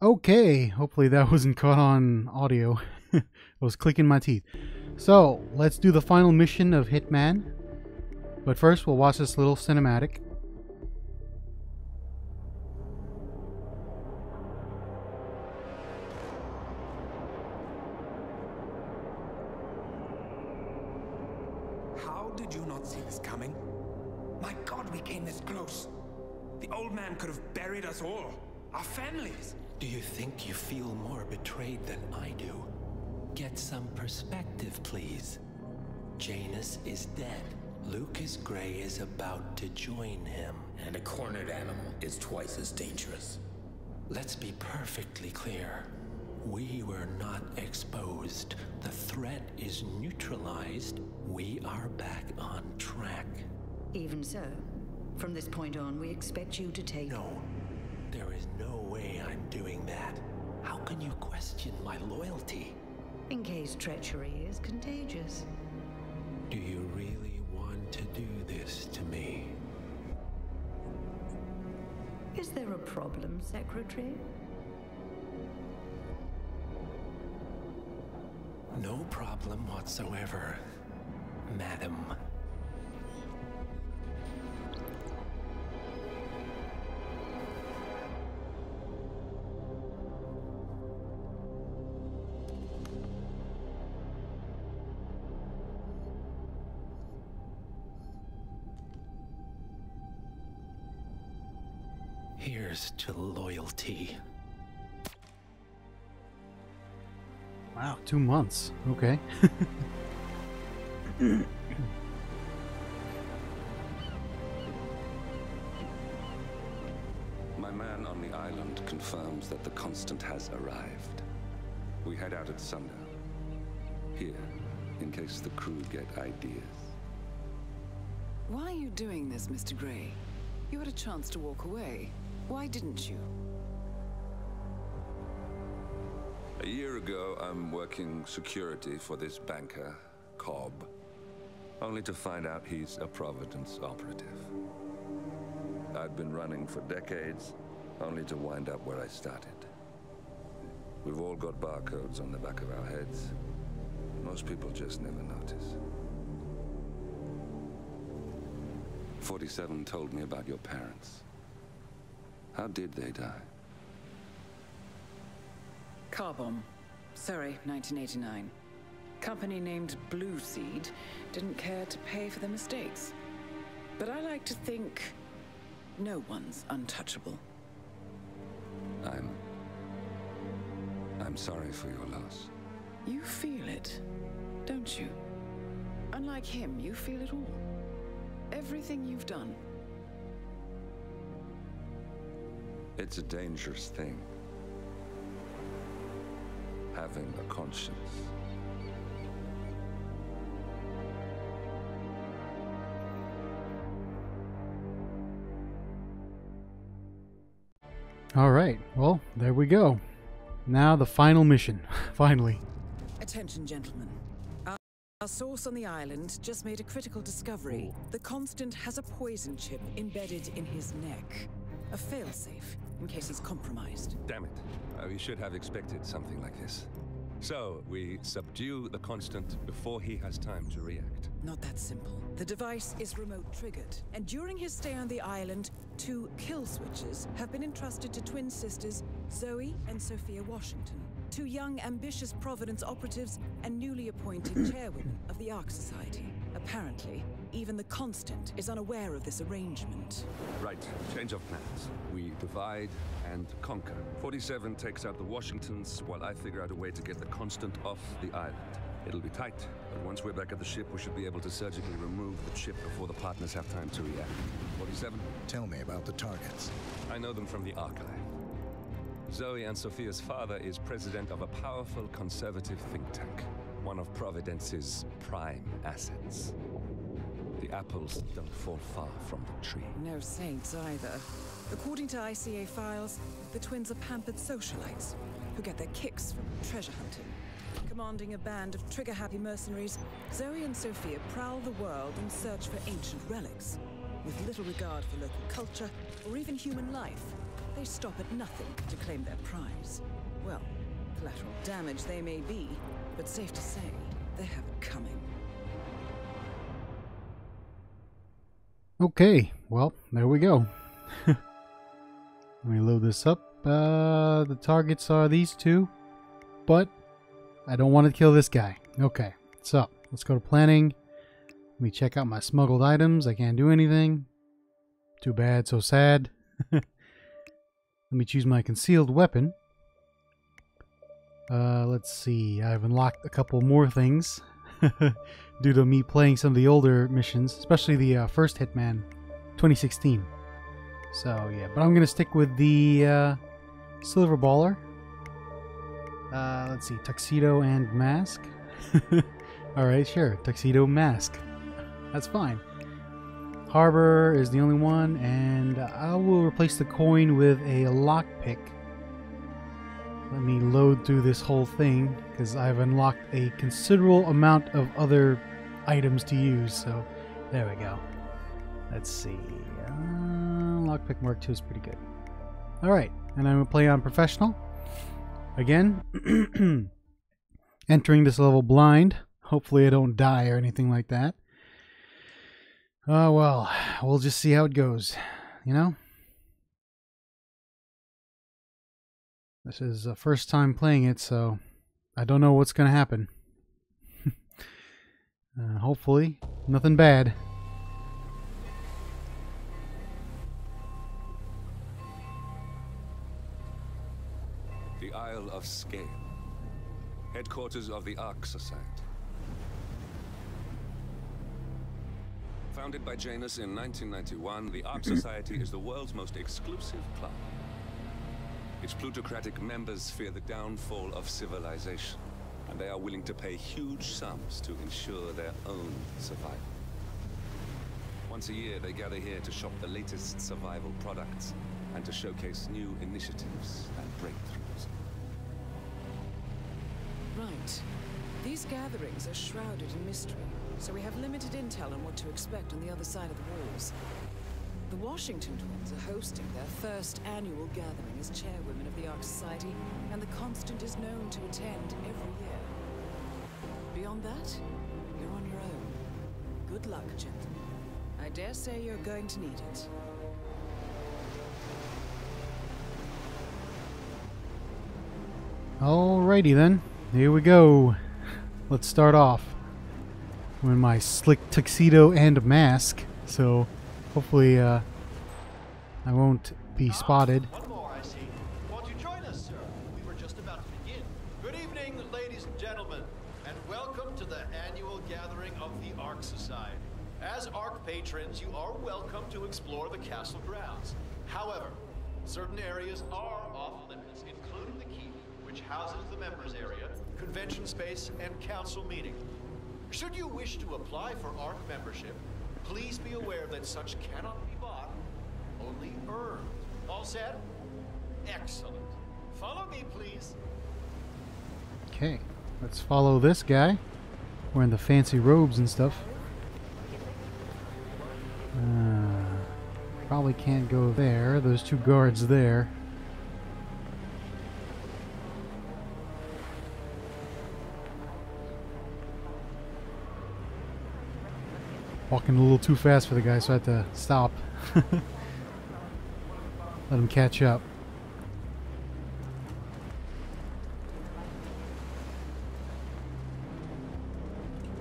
Okay, hopefully that wasn't caught on audio. I was clicking my teeth. So, let's do the final mission of Hitman. But first, we'll watch this little cinematic. How did you not see this coming? My God, we came this close. The old man could have buried us all, our families. Do you think you feel more betrayed than I do? Get some perspective, please. Janus is dead. Lucas Gray is about to join him. And a cornered animal is twice as dangerous. Let's be perfectly clear. We were not exposed. The threat is neutralized. We are back on track. Even so, from this point on, we expect you to take... No. There is no way I'm doing that. How can you question my loyalty? In case treachery is contagious. Do you really want to do this to me? Is there a problem, Secretary? No problem whatsoever, Madam. Here's to loyalty. Wow, 2 months. Okay. My man on the island confirms that the Constant has arrived. We head out at sundown. Here, in case the crew get ideas. Why are you doing this, Mr. Gray? You had a chance to walk away. Why didn't you? A year ago, I'm working security for this banker, Cobb, only to find out he's a Providence operative. I'd been running for decades, only to wind up where I started. We've all got barcodes on the back of our heads. Most people just never notice. 47 told me about your parents. How did they die? Car bomb. Surrey, 1989. Company named Blue Seed didn't care to pay for the mistakes. But I like to think no one's untouchable. I'm sorry for your loss. You feel it, don't you? Unlike him, you feel it all. Everything you've done. It's a dangerous thing, having a conscience. All right, well, there we go. Now the final mission, finally. Attention, gentlemen. Our source on the island just made a critical discovery. The Constant has a poison chip embedded in his neck. A failsafe, in case he's compromised. Damn it. We should have expected something like this. So, we subdue the Constant before he has time to react. Not that simple. The device is remote-triggered, and during his stay on the island, 2 kill switches have been entrusted to twin sisters, Zoe and Sophia Washington. 2 young, ambitious Providence operatives and newly appointed chairwomen of the Ark Society. Apparently, even the Constant is unaware of this arrangement. Right, change of plans. We divide and conquer. 47 takes out the Washingtons while I figure out a way to get the Constant off the island. It'll be tight, but once we're back at the ship, we should be able to surgically remove the chip before the partners have time to react. 47? Tell me about the targets. I know them from the archive. Zoe and Sophia's father is president of a powerful conservative think tank, one of Providence's prime assets. The apples don't fall far from the tree. No saints either. According to ICA files, the twins are pampered socialites who get their kicks from treasure hunting. Commanding a band of trigger-happy mercenaries, Zoe and Sophia prowl the world in search for ancient relics, with little regard for local culture or even human life. They stop at nothing to claim their prize. Well, collateral damage they may be, but safe to say, they have it coming. Okay, well, there we go. Let me load this up. The targets are these two, but I don't want to kill this guy. Okay, so let's go to planning. Let me check out my smuggled items. I can't do anything. Too bad, so sad. Let me choose my concealed weapon. Let's see. I've unlocked a couple more things due to me playing some of the older missions, especially the first Hitman 2016. So yeah, but I'm gonna stick with the Silver Baller. Let's see, tuxedo and mask. Alright, sure, tuxedo, mask. That's fine. Harbor is the only one, and I will replace the coin with a lockpick. Let me load through this whole thing, because I've unlocked a considerable amount of other items to use, so there we go. Let's see. Lockpick Mark II is pretty good. Alright, and I'm going to play on Professional. Again, entering this level blind. Hopefully I don't die or anything like that. Oh well, we'll just see how it goes, you know? This is the first time playing it, so I don't know what's going to happen. Hopefully, nothing bad. The Isle of Scale, headquarters of the Ark Society. Founded by Janus in 1991, the Ark Society is the world's most exclusive club. Its plutocratic members fear the downfall of civilization, and they are willing to pay huge sums to ensure their own survival. Once a year, they gather here to shop the latest survival products and to showcase new initiatives and breakthroughs. Right. These gatherings are shrouded in mystery, so we have limited intel on what to expect on the other side of the walls. The Washington twins are hosting their first annual gathering as chairwomen of the Ark Society, and the Constant is known to attend every year. Beyond that, you're on your own. Good luck, gentlemen. I dare say you're going to need it. Alrighty then, here we go. Let's start off. I'm in my slick tuxedo and mask, so hopefully I won't be spotted. One more, I see. Won't you join us, sir? We were just about to begin. Good evening, ladies and gentlemen, and welcome to the annual gathering of the Ark Society. As Ark patrons, you are welcome to explore the castle grounds. However, certain areas are off limits, including the keep, which houses the members area, convention space, and council meeting. Should you wish to apply for ARK membership, please be aware that such cannot be bought, only earned. All set? Excellent. Follow me, please. Okay, let's follow this guy. Wearing the fancy robes and stuff. Probably can't go there. Those two guards there. Walking a little too fast for the guy, so I had to stop. Let him catch up.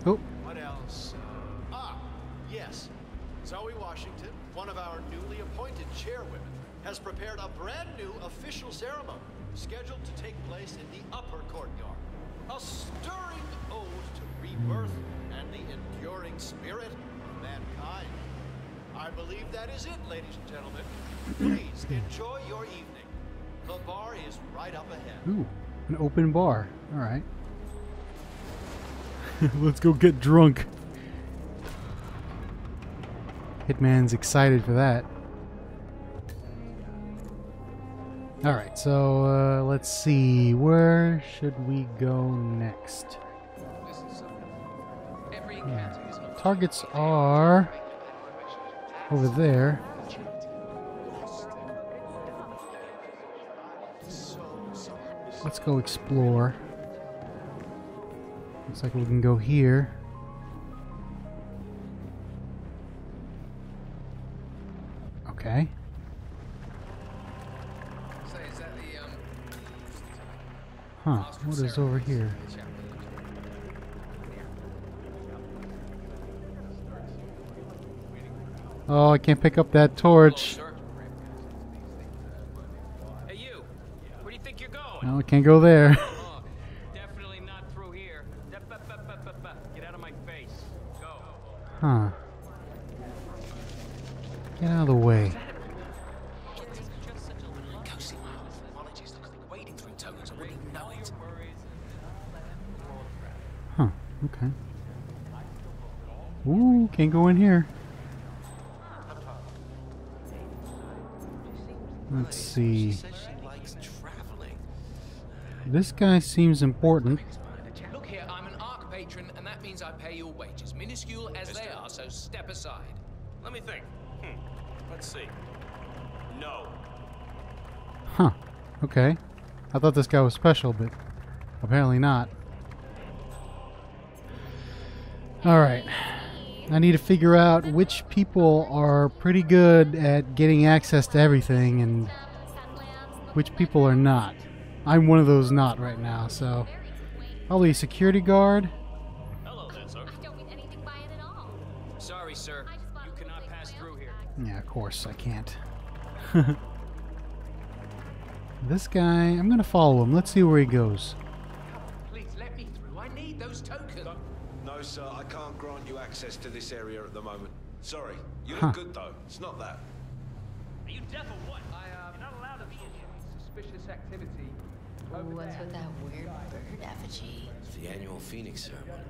Oh. What else? Yes. Zoe Washington, one of our newly appointed chairwomen, has prepared a brand new official ceremony scheduled to take place in the upper courtyard. A stirring ode to rebirth and the enduring spirit. Mankind. I believe that is it, ladies and gentlemen. Please enjoy your evening. The bar is right up ahead. Ooh, an open bar. All right. Let's go get drunk. Hitman's excited for that. All right, so let's see. Where should we go next? Targets are over there. Let's go explore. Looks like we can go here. Okay. Huh, what is over here? Oh, I can't pick up that torch. No, I can't go there. Definitely not through here. Get out of my face. Go. Huh. Get out of the way. Huh, okay. Ooh, can't go in here. Let's see. This guy seems important. Look here, I'm an Ark patron, and that means I pay your wages, minuscule as they are, so step aside. Let me think. Let's see. No. Huh. Okay. I thought this guy was special, but apparently not. Alright. I need to figure out which people are pretty good at getting access to everything and which people are not. I'm one of those not right now, so probably a security guard. Hello there, sir. I don't mean anything by it at all. Sorry, sir. You cannot pass through here. Yeah, of course I can't. This guy, I'm gonna follow him. Let's see where he goes. Please let me through. I need those tokens. No, sir, I can't grant you access to this area at the moment. Sorry. You look good though. It's not that. Are you deaf or what? You're not allowed to be in here. Suspicious activity. What's with that weird bird effigy? The annual Phoenix ceremony.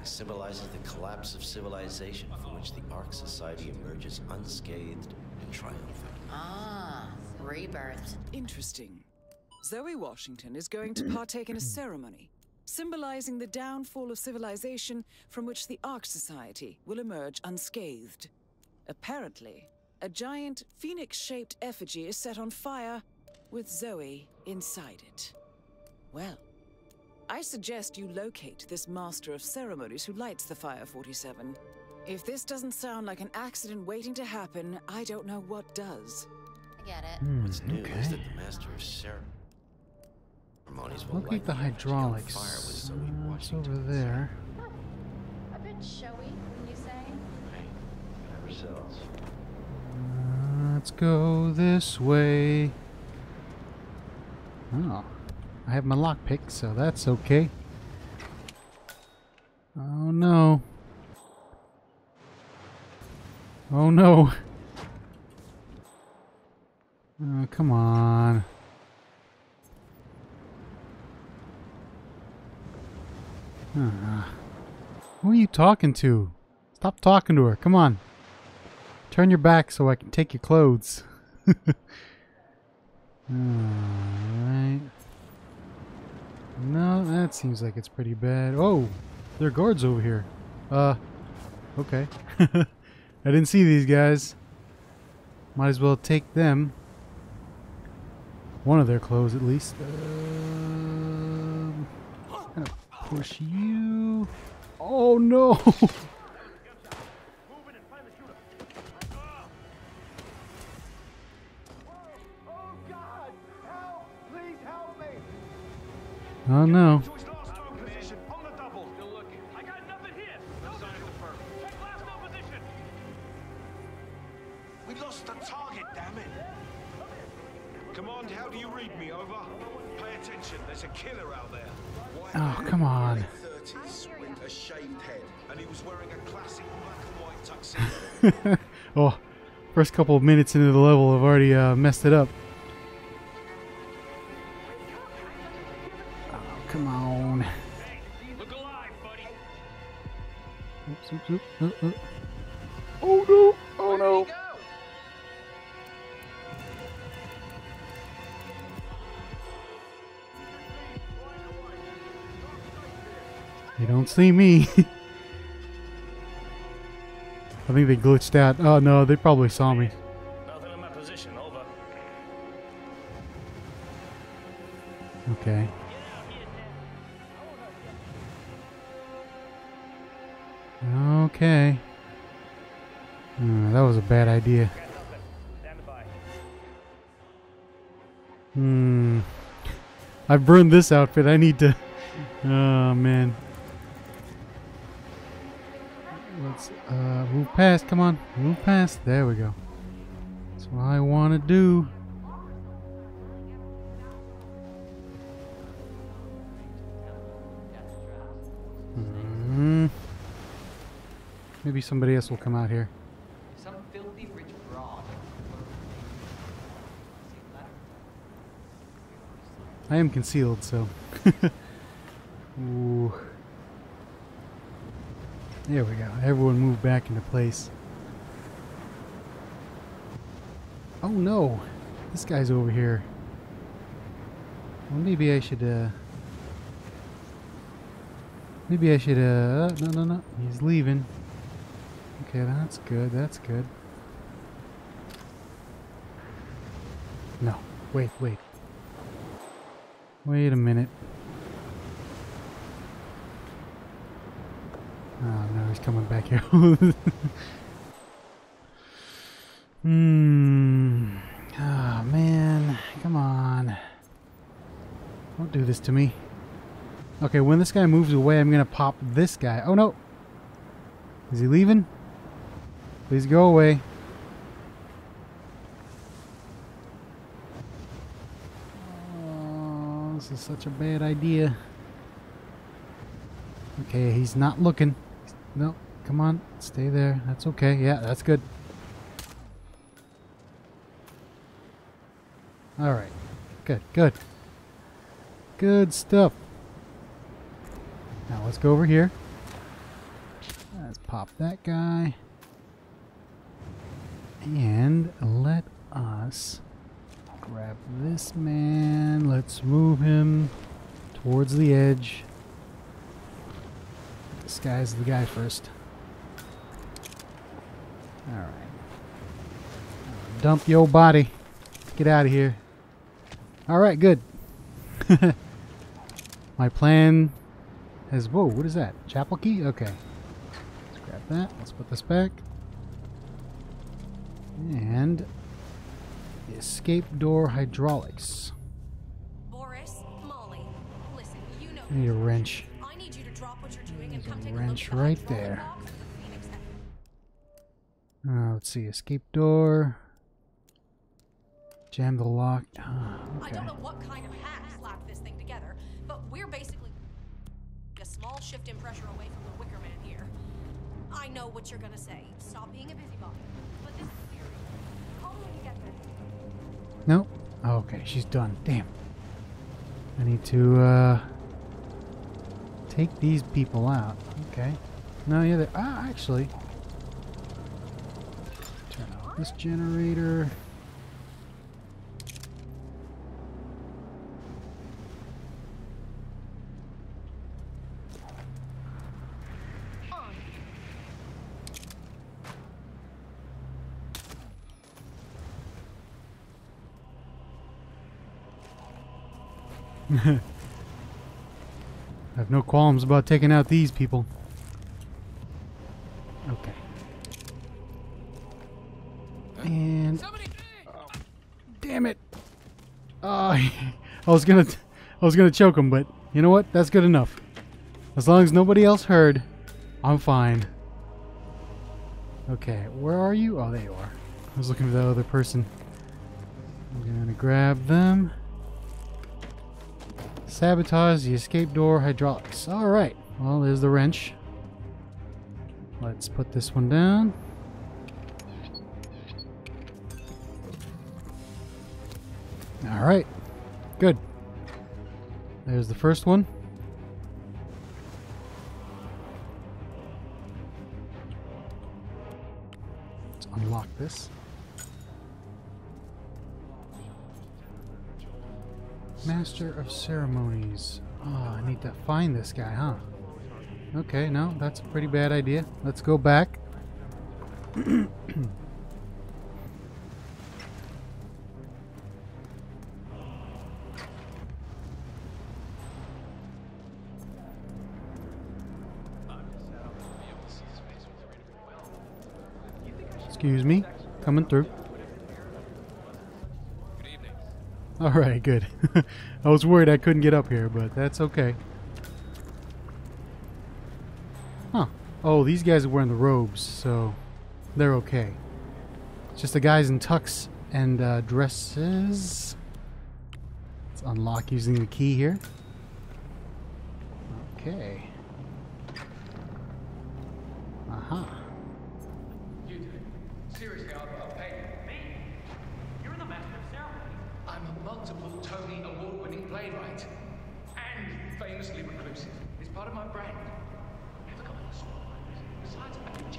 It symbolizes the collapse of civilization from which the Ark Society emerges unscathed and triumphant. Ah, rebirth. Interesting. Zoe Washington is going to partake in a ceremony symbolizing the downfall of civilization from which the Ark Society will emerge unscathed. Apparently, a giant Phoenix-shaped effigy is set on fire with Zoe inside it. Well, I suggest you locate this master of ceremonies who lights the fire, 47. If this doesn't sound like an accident waiting to happen, I don't know what does. I get it. What's new is that the master of ceremonies will light the hydraulics. What's over there? A bit showy, wouldn't you say? Hey, ourselves. Let's go this way. Oh, I have my lockpick, so that's okay. Oh no. Oh no. Oh, come on. Who are you talking to? Stop talking to her. Come on. Turn your back so I can take your clothes. Alright. No, that seems like it's pretty bad. Oh! There are guards over here. Okay. I didn't see these guys. Might as well take them. One of their clothes, at least. I'm gonna push you. Oh no! Oh no. We lost the target, damn it. Command, how do you read me? Over. Pay attention, there's a killer out there. Oh, come on. With a shaved head, and he was wearing a classic black and white tuxedo. Oh, first couple of minutes into the level, I've already messed it up. Come on. Look alive, buddy. Oops, oops, oops. Oh no! Oh no! They don't see me. I think they glitched out. Oh no, they probably saw me. Nothing in my position, over. Okay. Okay. That was a bad idea. I've burned this outfit. I need to... Oh, man. Let's move past. Come on. Move past. There we go. That's what I want to do. Maybe somebody else will come out here. Some filthy rich broad. I am concealed, so. Ooh. There we go. Everyone moved back into place. Oh no! This guy's over here. Well, maybe I should, no, no, no. He's leaving. Okay, that's good, that's good. No, wait, wait. Wait a minute. Oh no, he's coming back here. Oh man, come on. Don't do this to me. Okay, when this guy moves away, I'm gonna pop this guy. Oh no! Is he leaving? Please go away. Oh, this is such a bad idea. Okay, he's not looking. No, come on, stay there. That's okay. Yeah, that's good. All right, good, good. Good stuff. Now let's go over here. Let's pop that guy. And let us grab this man. Let's move him towards the edge. This guy's the guy first. Alright. Dump your body. Get out of here. Alright, good. My plan has... Whoa, what is that? Chapel key? Okay. Let's grab that. Let's put this back. And the escape door hydraulics. Boris, Molly, listen, you know. I need a wrench. I need you to drop what you're doing and come take a wrench right there. Let's see, escape door. Jam the lock. Okay. I don't know what kind of hack slapped this thing together, but we're basically a small shift in pressure away from the wicker man here. I know what you're gonna say. Stop being a busybody. But this nope. Oh, okay, she's done. Damn. I need to take these people out. Okay. No, yeah. Ah, actually. Turn off this generator. I have no qualms about taking out these people. Okay. And oh, damn it! I was gonna choke him, but you know what? That's good enough. As long as nobody else heard, I'm fine. Okay, where are you? Oh, there you are. I was looking for that other person. I'm gonna grab them. Sabotage the escape door hydraulics. Alright, well, there's the wrench. Let's put this one down. Alright, good. There's the first one. Let's unlock this. Master of Ceremonies. Oh, I need to find this guy, huh? Okay, no, that's a pretty bad idea. Let's go back. Excuse me. Coming through. Good evening. All right, good. I was worried I couldn't get up here, but that's okay. Huh. Oh, these guys are wearing the robes, so they're okay. It's just the guys in tux and dresses. Let's unlock using the key here. Okay. Aha. Uh-huh.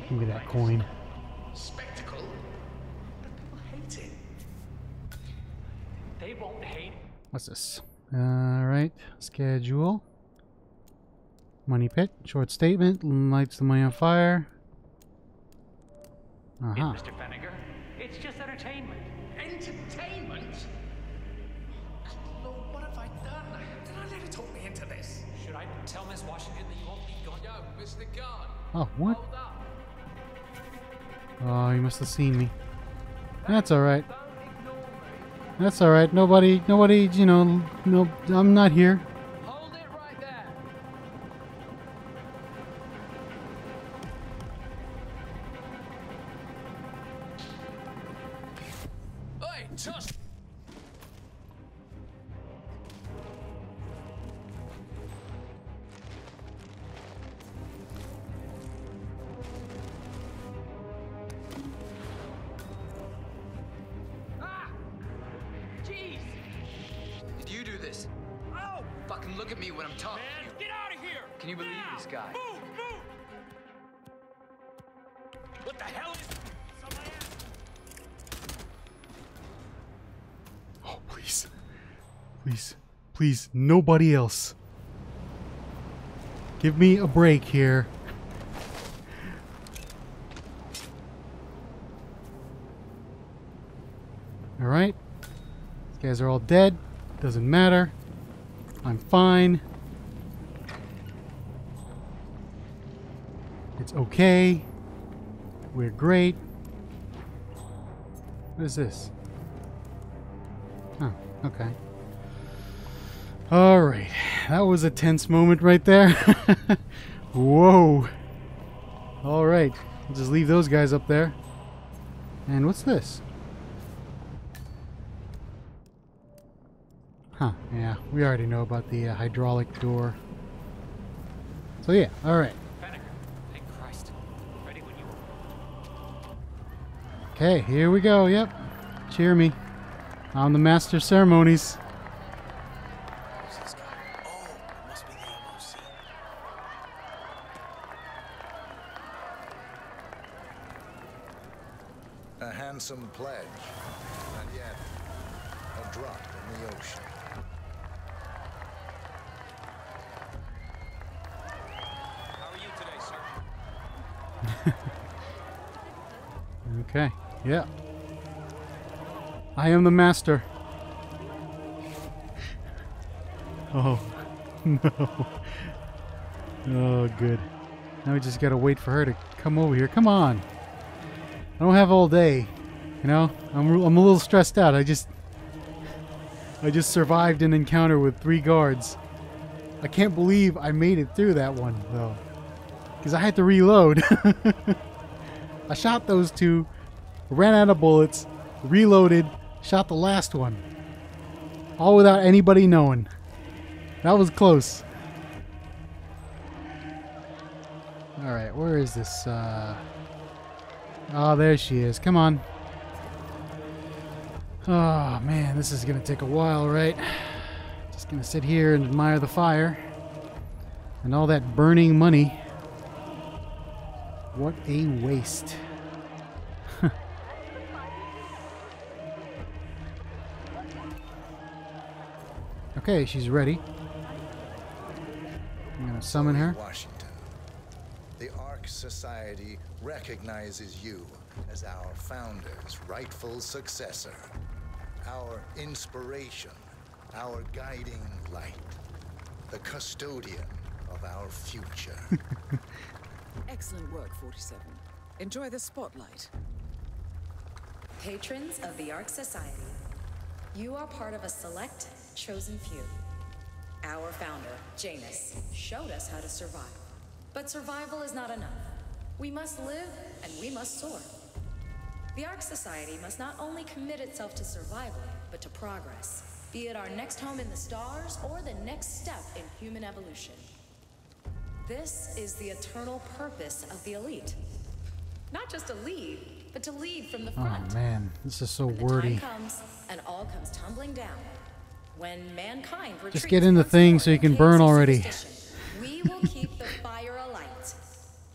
Give me that coin. Spectacle, but people hate it. They won't hate. What's this? All right, schedule. Money pit. Short statement. Lights the money on fire. Uh huh. Mr. Fenniger, it's just entertainment. Entertainment? Oh, Lord, what have I done? Did I let her talk me into this? Should I tell Miss Washington that you won't be gone? Yo, Mr. Guard. Oh, what? Oh, you must have seen me. That's alright. That's alright. Nobody, you know, no, I'm not here. Hold it right there. Hey, trust. Please, nobody else. Give me a break here. Alright. These guys are all dead. Doesn't matter. I'm fine. It's okay. We're great. What is this? Oh, okay. All right, that was a tense moment right there. Whoa. All right, I'll just leave those guys up there. And what's this? Huh, yeah, we already know about the hydraulic door. So yeah, all right. Thank Christ. Ready when you are. Okay, here we go, yep. Cheer me. I'm the master of ceremonies. Some pledge, and yet a drop in the ocean. How are you today, sir? Okay, yeah. I am the master. Oh, no. Oh, good. Now we just gotta wait for her to come over here. Come on. I don't have all day. You know, I'm a little stressed out. I just survived an encounter with 3 guards. I can't believe I made it through that one though, because I had to reload. I shot those 2, ran out of bullets, reloaded, shot the last one, all without anybody knowing. That was close. All right, where is this? Oh, there she is. Come on. Oh, man, this is going to take a while, right? Just going to sit here and admire the fire. And all that burning money. What a waste. Okay, she's ready. I'm going to summon her. The Ark Society recognizes you as our founder's rightful successor, our inspiration, our guiding light, the custodian of our future. Excellent work, 47. Enjoy the spotlight. Patrons of the Ark Society, you are part of a select, chosen few. Our founder, Janus, showed us how to survive. But survival is not enough. We must live, and we must soar. The Ark Society must not only commit itself to survival, but to progress, be it our next home in the stars or the next step in human evolution. This is the eternal purpose of the elite. Not just to lead, but to lead from the front. Oh man, this is so wordy. Time comes, and all comes tumbling down. When mankind retreats, just get in the thing so you can burn already. We will keep the fire alight.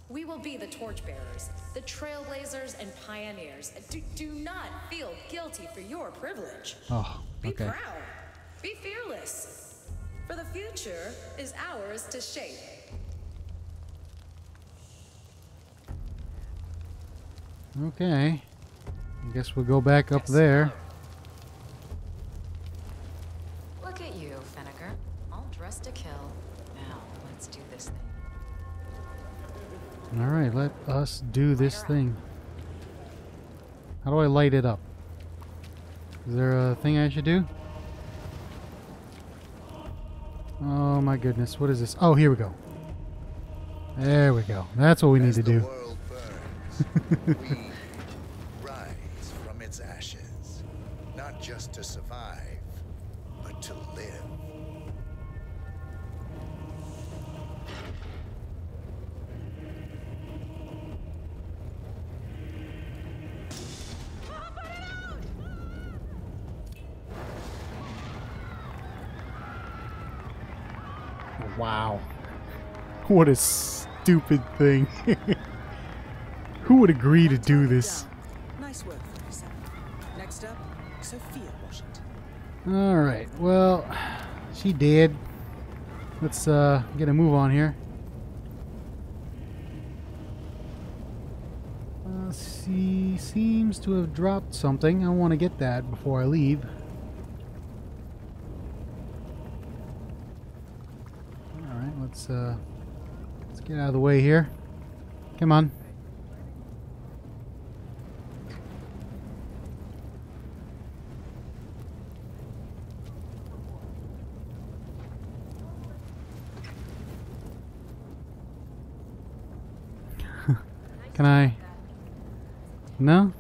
We will be the torchbearers, the trailblazers, and pioneers. Do not feel guilty for your privilege. Oh, okay. Be proud. Be fearless. For the future is ours to shape. Okay, I guess we'll go back up there. Look at you, Fenneker. All dressed to kill. Now, let's do this thing. Alright, let us do this thing. How do I light it up? Is there a thing I should do? Oh my goodness, what is this? Oh, here we go. There we go. That's what we need to do. We rise from its ashes, not just to survive, but to live. Wow. What a stupid thing. Who would agree to do this? Nice work for yourself. Next up, Sophia Washington. All right. Well, she did. Let's get a move on here. She seems to have dropped something. I want to get that before I leave. All right. Let's get out of the way here. Come on. Can I? No?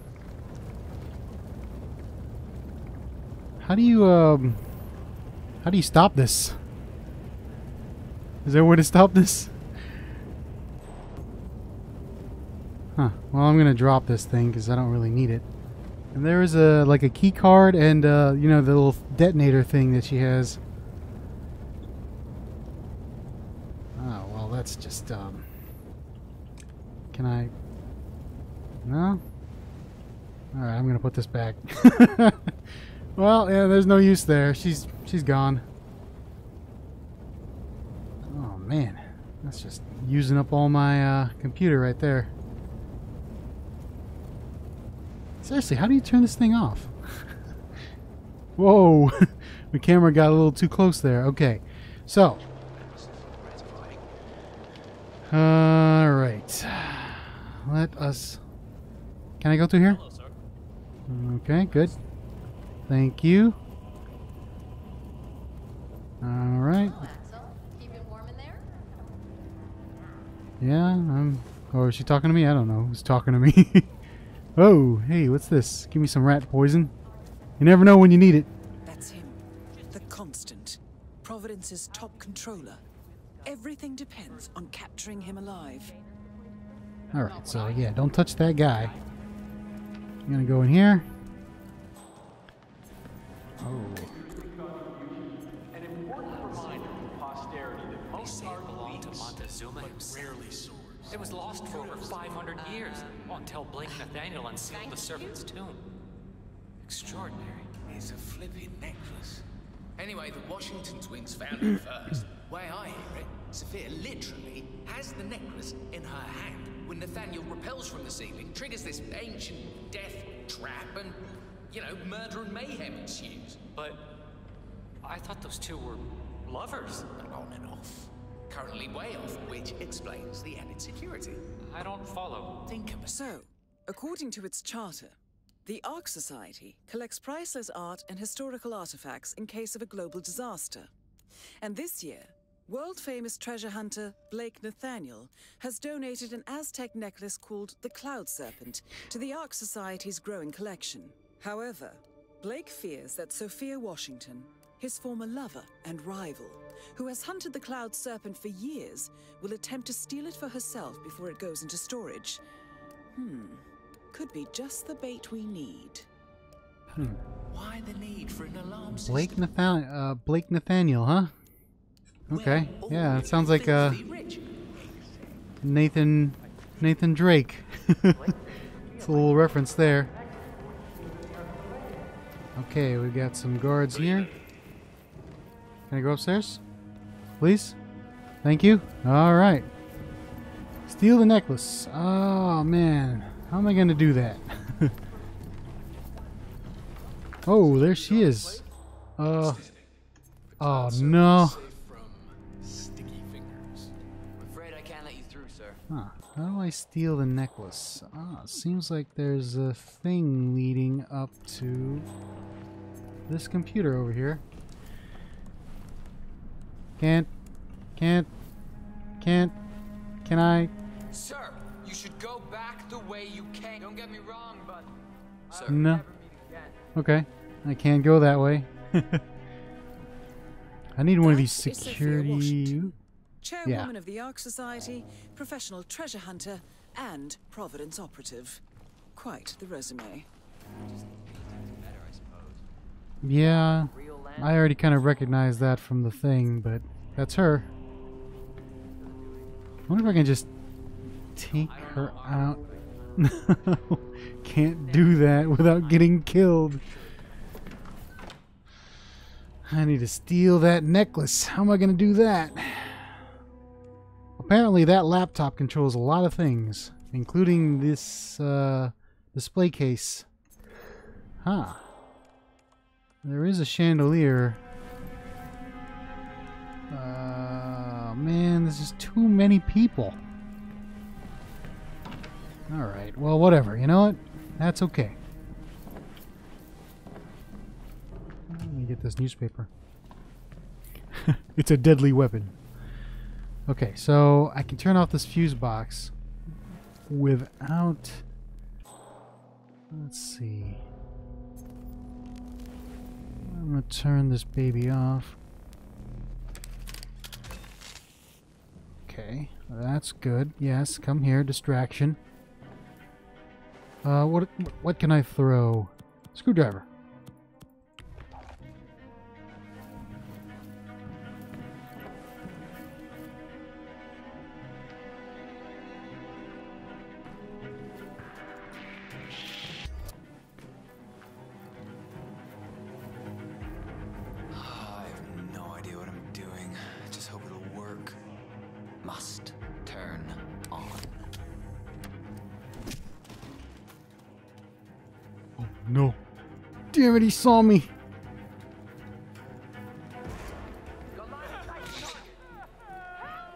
How do you stop this? Is there a way to stop this? Huh. Well, I'm gonna drop this thing because I don't really need it. And there is a like a key card and you know, the little detonator thing that she has. Oh well, that's just Can I? No? Alright, I'm gonna put this back. Well, yeah, there's no use there. She's gone. Oh man. That's just using up all my computer right there. Seriously, how do you turn this thing off? Whoa. The camera got a little too close there. Okay. So. Alright. Let us... Can I go through here? Hello, okay, good. Thank you. Alright. Yeah, I'm... Oh, is she talking to me? I don't know who's talking to me. Oh, hey, what's this? Give me some rat poison. You never know when you need it. That's him. The Constant. Providence's top controller. Everything depends on capturing him alive. Alright, so yeah, don't touch that guy. I'm gonna go in here. Oh. An important reminder to posterity that most art belonged to Montezuma himself. It was lost for over 500 years until Blake Nathaniel unsealed the Serpent's tomb. Extraordinary. It's a flipping necklace. Anyway, the Washington twins found it first. Way I hear it, Sophia literally has the necklace in her hand when Nathaniel repels from the ceiling, triggers this ancient death trap, and, you know, murder and mayhem ensues. But I thought those two were lovers. On and off. Currently way off, which explains the added security. I don't follow. Think of it. So, according to its charter, The Ark Society collects priceless art and historical artifacts in case of a global disaster. And this year, world-famous treasure hunter Blake Nathaniel has donated an Aztec necklace called the Cloud Serpent to the Ark Society's growing collection. However, Blake fears that Sophia Washington, his former lover and rival, who has hunted the Cloud Serpent for years, will attempt to steal it for herself before it goes into storage. Could be just the bait we need. Why the need for an alarm system? Blake Nathaniel, huh? Okay. Well, yeah, it sounds like Nathan Drake. It's a little reference there. Okay, we've got some guards here. Can I go upstairs? Please? Thank you. All right. Steal the necklace. Oh, man. How am I going to do that? Oh, there she is. Oh, no. Huh. How do I steal the necklace? Ah, seems like there's a thing leading up to this computer over here. Can I? Sir, you should go back the way you came. Don't get me wrong, but sir, no. Okay, I can't go that way. I need one of these security. Chairwoman of the Ark Society, professional treasure hunter, and Providence operative. Quite the resume. Yeah, I already kind of recognize that from the thing, but that's her. I wonder if I can just take her out. No, can't do that without getting killed. I need to steal that necklace. How am I going to do that? Apparently that laptop controls a lot of things, including this display case. Huh. There is a chandelier. Man, this is too many people. Alright, well, whatever. You know what? That's okay. Let me get this newspaper. It's a deadly weapon. Okay, so I can turn off this fuse box without, let's see, I'm going to turn this baby off. Okay, that's good. Yes, come here, distraction. What can I throw? Screwdriver. No. Damn it, he saw me.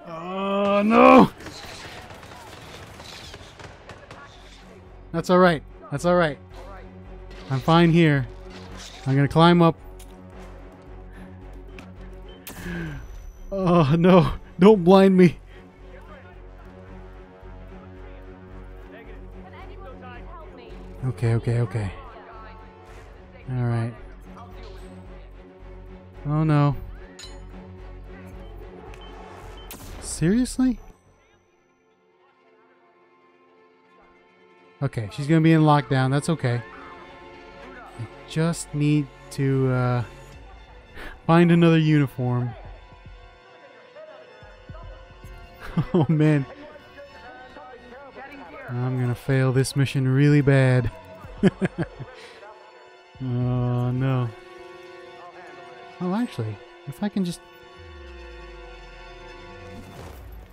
Oh, no. That's all right. That's all right. I'm fine here. I'm going to climb up. Oh, no. Don't blind me. Okay, okay, okay. All right. Oh no. Seriously? Okay, she's gonna be in lockdown. That's okay. I just need to find another uniform. Oh man. I'm gonna fail this mission really bad. Oh no. Oh, actually, if I can just...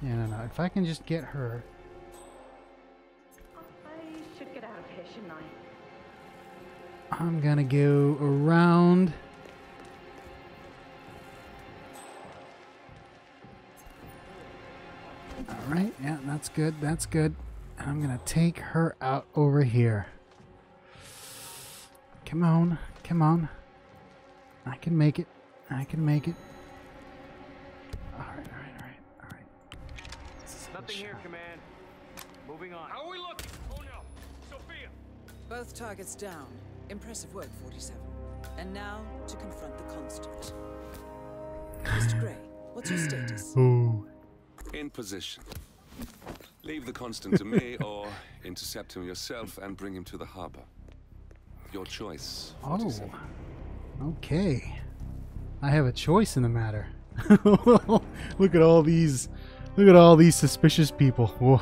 Yeah, no, no. If I can just get her... I should get out of here, shouldn't I? I'm gonna go around... Alright, yeah, that's good, that's good. I'm gonna take her out over here. Come on, come on. I can make it. I can make it. Alright. Nothing here, Command. Moving on. How are we looking? Oh no. Sophia! Both targets down. Impressive work, 47. And now to confront the Constant. Mr. Gray, what's your status? Ooh. In position. Leave the Constant to me, or intercept him yourself and bring him to the harbor. Your choice. 47. Oh. Okay. I have a choice in the matter. Look at all these. Look at all these suspicious people. Whoa.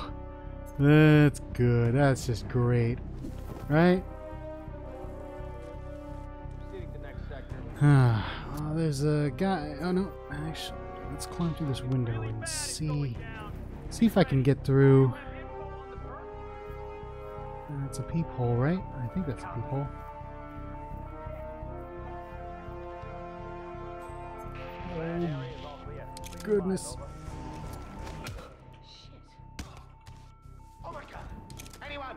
That's good. That's just great. Right? Oh, there's a guy. Oh no. Actually, let's climb through this window and see. See if I can get through. That's a peephole, right? I think that's a peephole. Oh, goodness. Shit. Oh my god. Anyone!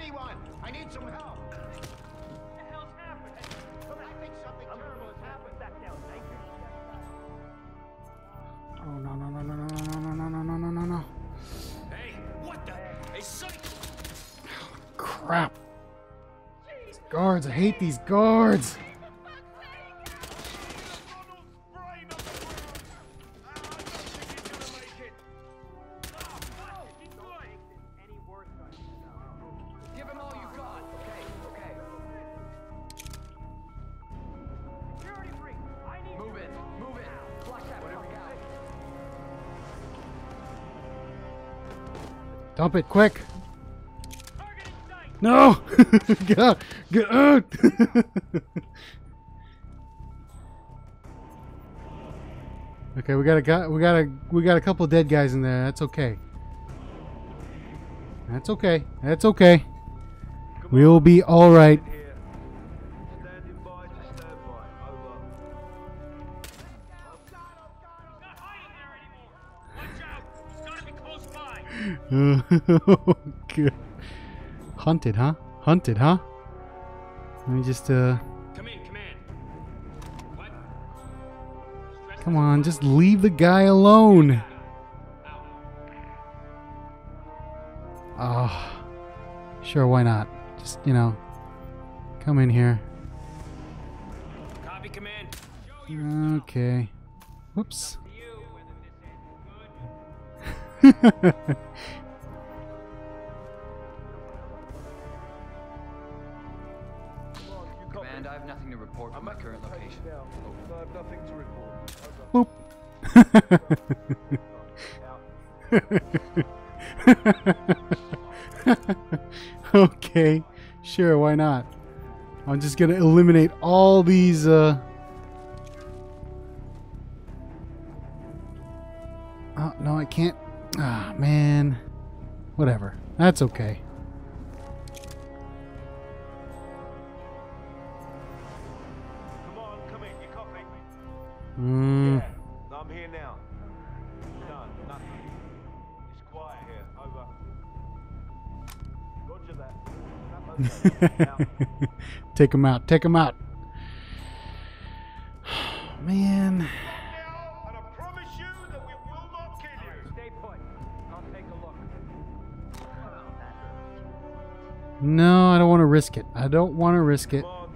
Anyone! I need some help! What the hell's happened? I think something terrible has happened back down. Oh no. Hey, what the? Hey, psych! Crap. These guards, I hate these guards. Dump it quick. No! Get out! Get out! Okay, we got a couple dead guys in there. That's okay. That's okay. That's okay. We'll be all right. Good. Hunted, huh? Hunted, huh? Let me just, Come in, Command. What? Come on, just leave the guy alone. Ah, oh, sure, why not? Just, you know, come in here. Copy, Command. Okay. Whoops. Command, I have nothing to report from my current location. I have nothing to report. Okay, sure, why not? I'm just gonna eliminate all these. Oh no, I can't. Ah, man. Whatever. That's okay. Come on, come in. You can't make me. Yeah, I'm here now. Done. Nothing. It's quiet here. Over. Roger that. Take him out. Take him out. Man. No, I don't want to risk it. I don't want to risk it. I have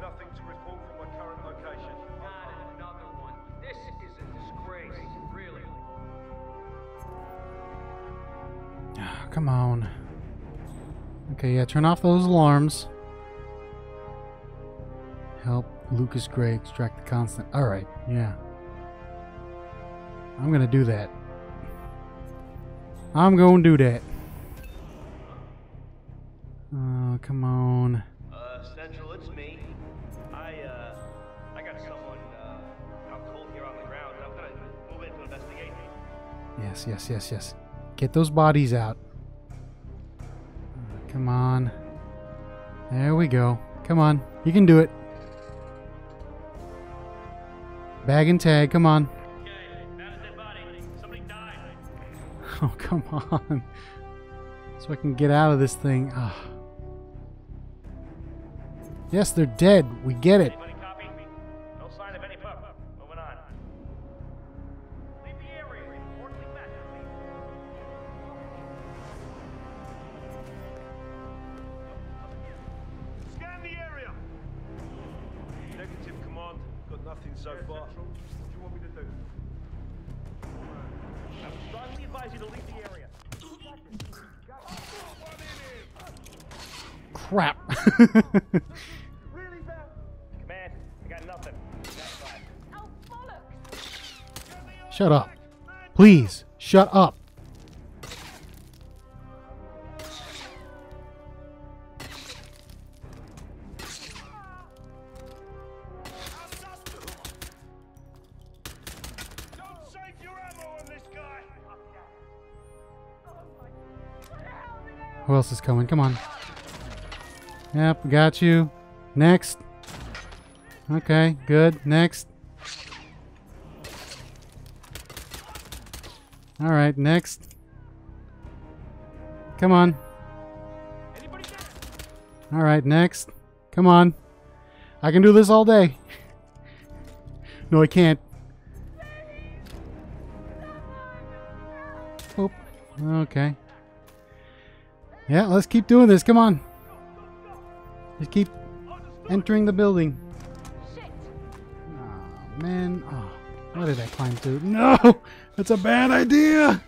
nothing to report from my current location. Not another one. This is a disgrace, really. Oh, come on. Okay, yeah, turn off those alarms. Help Lucas Gray extract the Constant. All right, yeah. I'm going to do that. I'm going to do that. Oh, come on. Central, it's me. I got someone out cold here on the ground. I'm gonna move in to investigate. Yes. Get those bodies out. Come on. There we go. Come on. You can do it. Bag and tag, come on. Okay, that is their body. Somebody died. Oh, come on. So I can get out of this thing. Ah. Yes, they're dead. We get it. Anybody copy? No sign of any pup. Moving on. Leave the area. Reportedly back. Scan the area. Negative, command. Got nothing so far. What do you want me to do? I would strongly advise you to leave the area. Crap. Command, I got nothing. Oh, bollocks. Shut up. Please, shut up. Who else is coming? Come on. Yep, got you. Next. Okay, good. Next. All right, next. Come on. All right, next. Come on. I can do this all day. No, I can't. Oop. Okay. Yeah, let's keep doing this. Come on. Just keep entering the building. Shit. Oh, man. Oh, why did I climb through? No! That's a bad idea!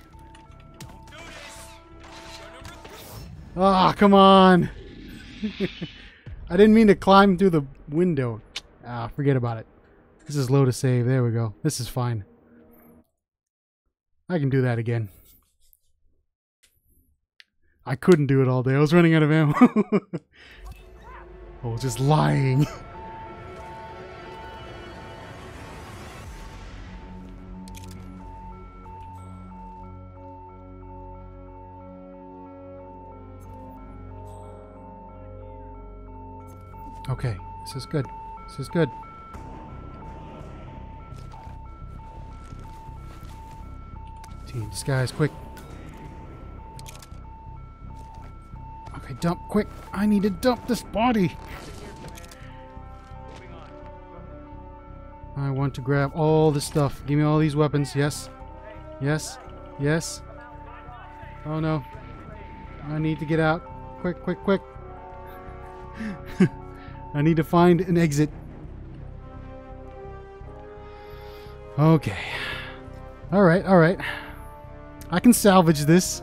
Ah, oh, come on! I didn't mean to climb through the window. Ah, forget about it. This is low to save. There we go. This is fine. I can do that again. I couldn't do it all day. I was running out of ammo. Oh, just lying. Okay, this is good. This is good. Team disguise, quick. Okay, dump, quick. I need to dump this body. I want to grab all this stuff. Give me all these weapons. Yes. Yes. Yes. Oh no. I need to get out. Quick, quick, quick. I need to find an exit. Okay. Alright, alright. I can salvage this.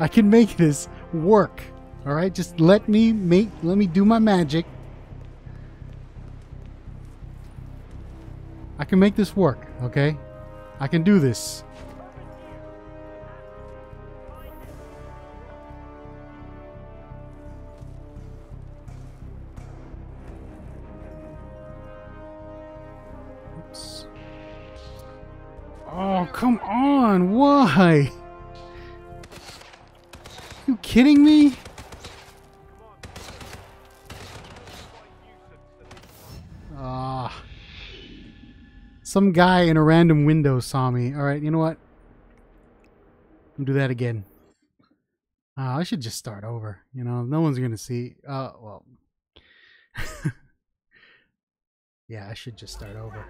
I can make this work. Alright, just let me do my magic. I can make this work, okay? I can do this. Oops. Oh, come on! Why? You kidding me? Some guy in a random window saw me. All right, you know what? I'll do that again. I should just start over. You know, no one's going to see. Well. Yeah, I should just start over.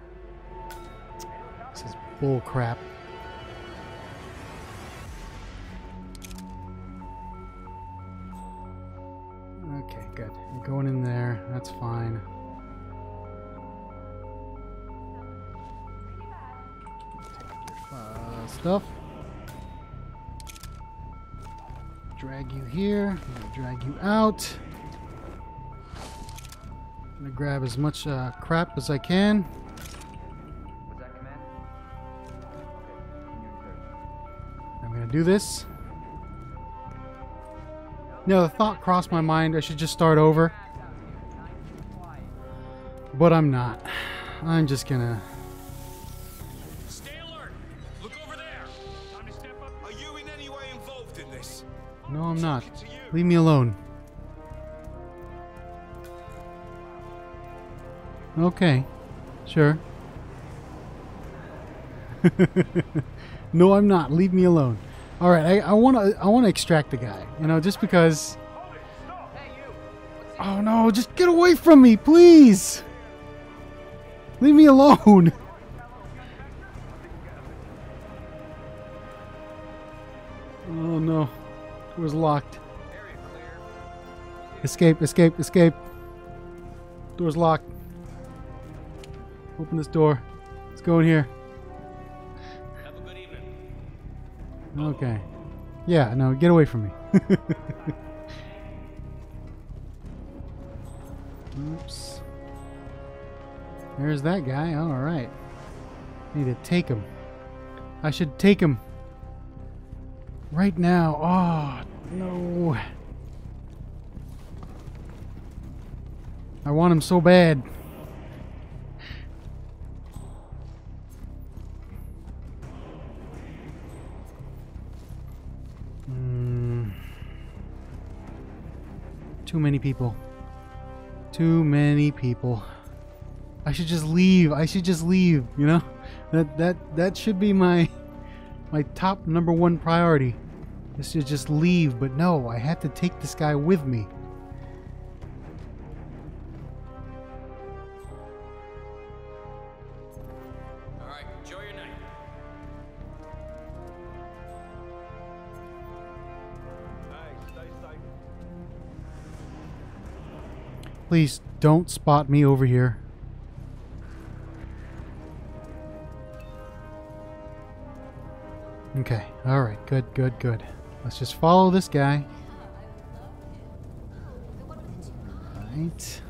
This is bull crap. Okay, good. I'm going in there. That's fine. Stuff. Drag you here. I'm gonna drag you out. I'm gonna grab as much crap as I can. What's that, command? I'm gonna do this. Now the thought crossed my mind I should just start over, but I'm not. I'm just gonna. No, I'm not. Leave me alone. Okay. Sure. No, I'm not. Leave me alone. All right, I want to extract the guy. You know, just because Oh no, just get away from me, please! Leave me alone! Oh no, it was locked. Escape, escape, escape. Door's locked. Open this door. Let's go in here. Have a good evening. Okay. Yeah, no, get away from me. Oops. There's that guy. Alright. Need to take him. I should take him. Right now. Oh, no. I want him so bad. Too many people. Too many people. I should just leave. I should just leave, you know? That should be my top #1 priority. Is to just leave, but no, I have to take this guy with me. Please don't spot me over here. Okay, alright, good, good, good. Let's just follow this guy. Alright.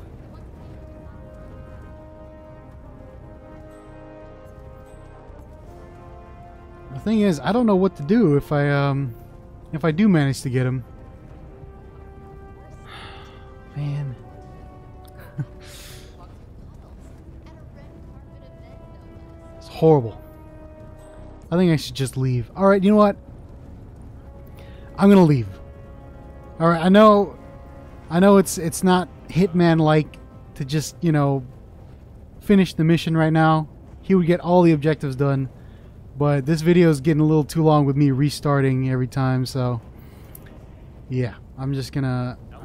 The thing is, I don't know what to do if I do manage to get him. Man. Horrible. I think I should just leave. Alright, you know what? I'm gonna leave. Alright, I know it's not Hitman like to just, you know, finish the mission right now. He would get all the objectives done. But this video is getting a little too long with me restarting every time, so yeah, I'm just gonna go.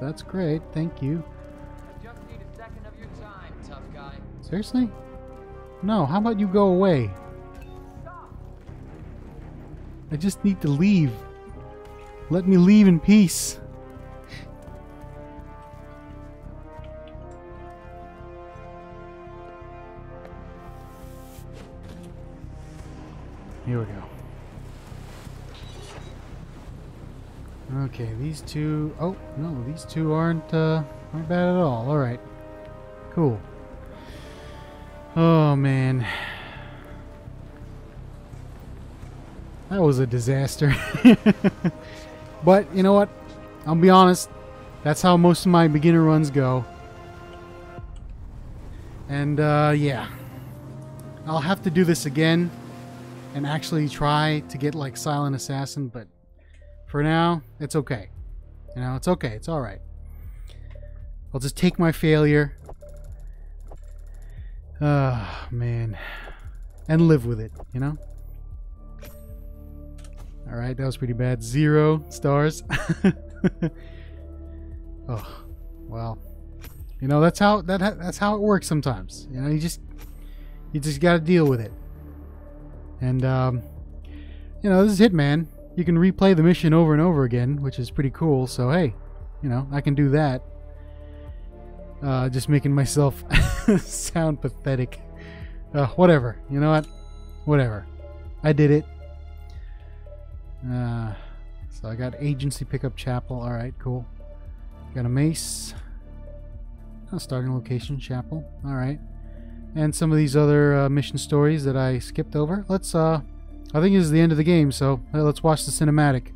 That's great, thank you. I just need a second of your time, tough guy. Seriously? No, how about you go away? Stop. I just need to leave. Let me leave in peace. Here we go. Okay, these two... Oh, no, these two aren't bad at all. Alright. Cool. Oh, man. That was a disaster. But, you know what? I'll be honest. That's how most of my beginner runs go. And, yeah. I'll have to do this again and actually try to get, like, Silent Assassin, but... for now, it's okay. You know, it's okay. It's all right. I'll just take my failure. Oh, man. And live with it, you know? All right, that was pretty bad. 0 stars. Oh, well. You know, that's how it works sometimes. You know, you just got to deal with it. And, you know, this is Hitman. You can replay the mission over and over again, which is pretty cool, so hey, you know, I can do that. Just making myself sound pathetic. Whatever, you know what? Whatever. I did it. So I got agency pickup chapel, alright, cool. Got a mace. Oh, starting location, chapel, alright. And some of these other mission stories that I skipped over. Let's, I think this is the end of the game, so let's watch the cinematic.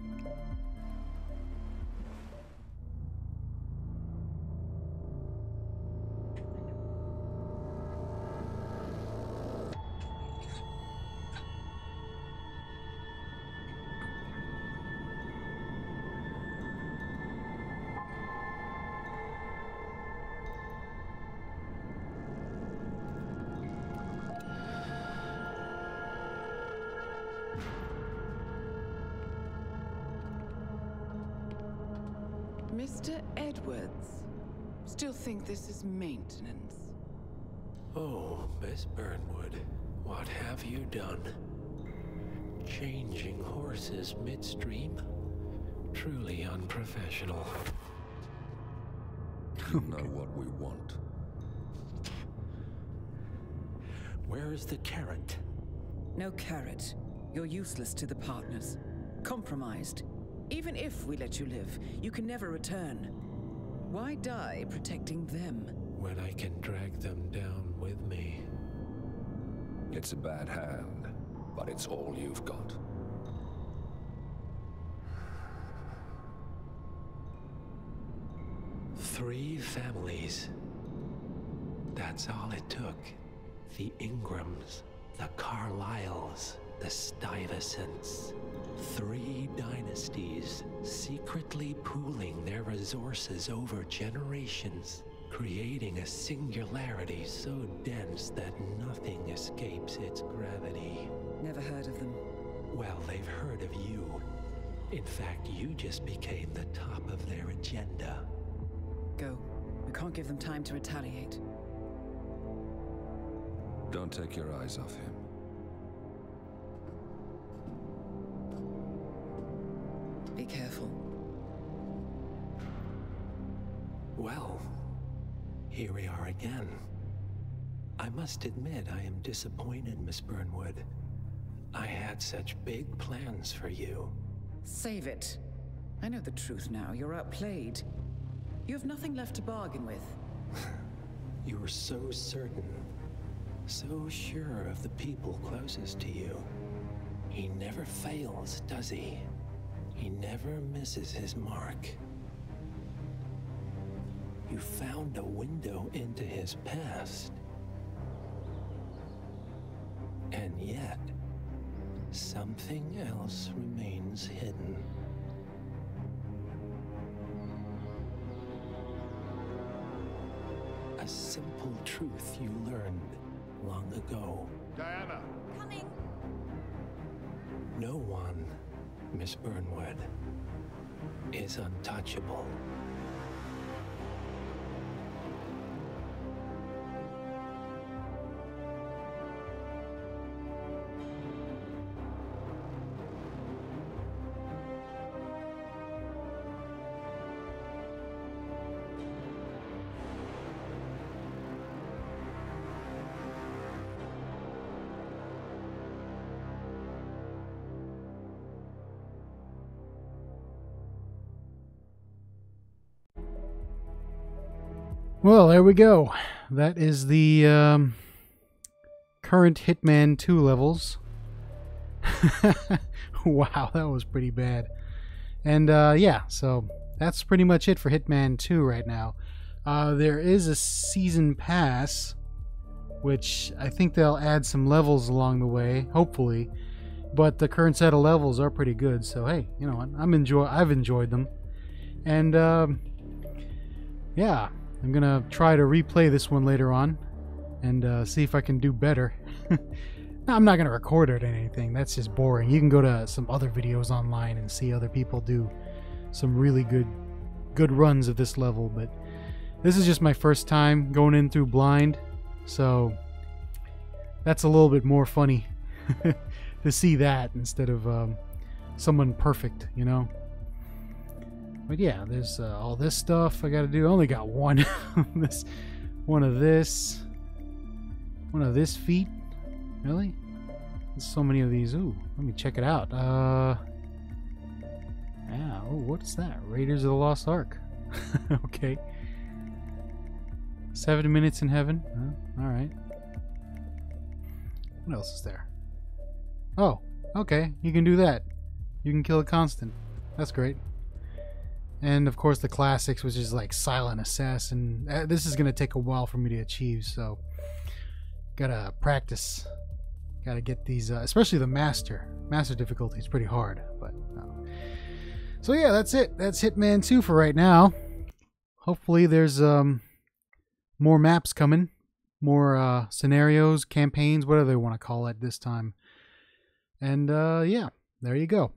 Mr. Edwards. Still think this is maintenance. Oh, Miss Burnwood, what have you done? Changing horses midstream? Truly unprofessional. You know what we want. Where is the carrot? No carrot. You're useless to the partners. Compromised. Even if we let you live, you can never return. Why die protecting them? When I can drag them down with me. It's a bad hand, but it's all you've got. Three families. That's all it took. The Ingrams, the Carlisles, the Stuyvesants. Three dynasties secretly pooling their resources over generations, creating a singularity so dense that nothing escapes its gravity. Never heard of them. Well, they've heard of you. In fact, you just became the top of their agenda. Go. We can't give them time to retaliate. Don't take your eyes off him. Be careful. Well, here we are again. I must admit I am disappointed, Miss Burnwood. I had such big plans for you. Save it. I know the truth now. You're outplayed. You have nothing left to bargain with. You were so certain. So sure of the people closest to you. He never fails, does he? He never misses his mark. You found a window into his past. And yet, something else remains hidden. A simple truth you learned long ago. Diana! Coming! No one, Miss Burnwood, is untouchable. Well, there we go. That is the current Hitman 2 levels. Wow, that was pretty bad. And yeah, so that's pretty much it for Hitman 2 right now. There is a season pass, which I think they'll add some levels along the way, hopefully. But the current set of levels are pretty good, so hey, you know what? I've enjoyed them. And yeah. I'm going to try to replay this one later on and see if I can do better. No, I'm not going to record it or anything. That's just boring. You can go to some other videos online and see other people do some really good runs of this level. But this is just my first time going in through blind. So that's a little bit more funny to see that instead of someone perfect, you know. But yeah, there's all this stuff I gotta do. I only got one. One of this feat. Really? There's so many of these. Ooh, let me check it out. Yeah. Oh, what's that? Raiders of the Lost Ark. Okay. 7 minutes in heaven. All right. What else is there? Oh, okay. You can do that. You can kill a constant. That's great. And of course the classics, which is like Silent Assassin. This is gonna take a while for me to achieve, so gotta practice. Gotta get these, especially the master. Master difficulty is pretty hard, but. So yeah, that's it. That's Hitman 2 for right now. Hopefully there's more maps coming, more scenarios, campaigns, whatever they want to call it this time. And yeah, there you go.